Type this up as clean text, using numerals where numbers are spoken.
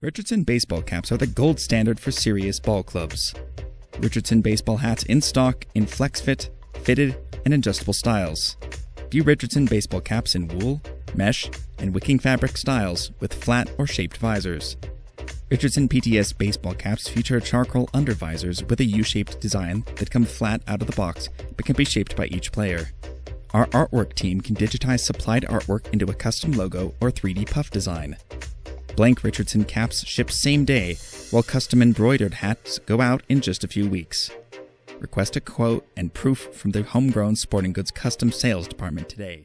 Richardson baseball caps are the gold standard for serious ball clubs. Richardson baseball hats in stock, in flex fit, fitted, and adjustable styles. View Richardson baseball caps in wool, mesh, and wicking fabric styles with flat or shaped visors. Richardson PTS baseball caps feature charcoal undervisors with a U-shaped design that come flat out of the box but can be shaped by each player. Our artwork team can digitize supplied artwork into a custom logo or 3D puff design. Blank Richardson caps ship same day, while custom embroidered hats go out in just a few weeks. Request a quote and proof from the Homegrown Sporting Goods Custom Sales Department today.